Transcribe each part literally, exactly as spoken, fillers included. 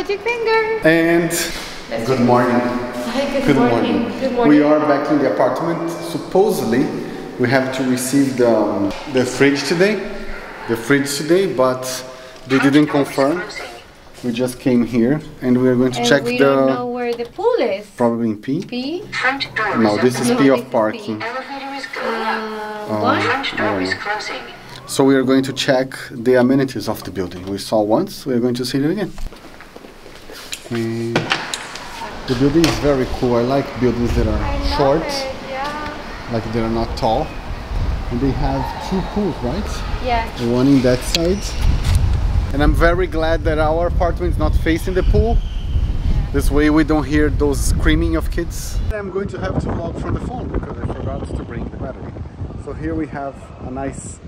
magic finger. And good morning. Hi, good, good morning. morning. Good morning. We are back in the apartment. Supposedly, we have to receive the um, the fridge today, the fridge today, but they didn't confirm. We just came here, and we are going to and check we the. We don't know where the pool is. Probably in P. P. Front door no, this is no, P of parking. Elevator is going up. Uh, um, Front door is closing. So we are going to check the amenities of the building. We saw once, we are going to see it again. And the building is very cool. I like buildings that are short, it, yeah. like they are not tall. And they have two pools, right? Yeah. The one in that side. And I'm very glad that our apartment is not facing the pool. Yeah. This way we don't hear those screaming of kids. I'm going to have to vlog from the phone because I forgot to bring the battery. So here we have a nice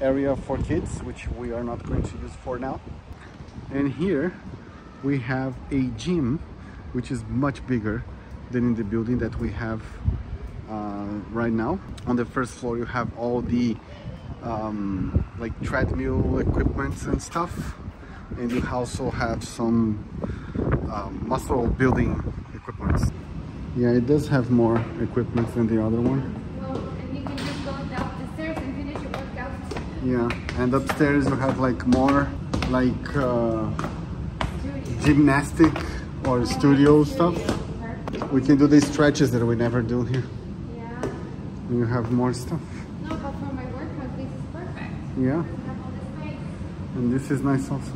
area for kids, which we are not going to use for now. And here we have a gym, which is much bigger than in the building that we have uh, right now. On the first floor you have all the um, like treadmill equipment and stuff, and you also have some um, muscle building equipment. Yeah, it does have more equipment than the other one. Yeah, and upstairs you have like more like uh, gymnastic or studio stuff. We can do these stretches that we never do here. Yeah. And you have more stuff. No, but for my workout, this is perfect. Yeah. I have all this space. And this is nice also.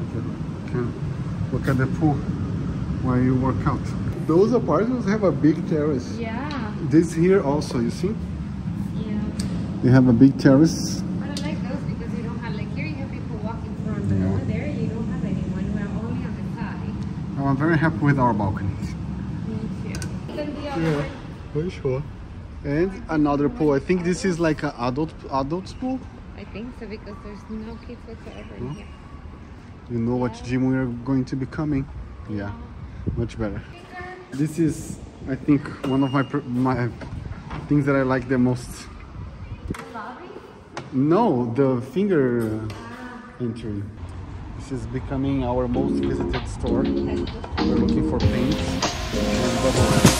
Okay. Look at the pool where you work out. Those apartments have a big terrace. Yeah. This here also, you see? You have a big terrace. I don't like those because you don't have, like here you have people walking around, but yeah. over there you don't have anyone. We're only on the side. Oh, I'm very happy with our balconies. Me too. Yeah, for sure. And another pool. I think this is like an adult adults pool. I think so because there's no kids whatsoever in here. You know what gym we are going to be coming? Yeah, much better. This is, I think, one of my my things that I like the most. No, the finger entry. This is becoming our most visited store. We're looking for paints.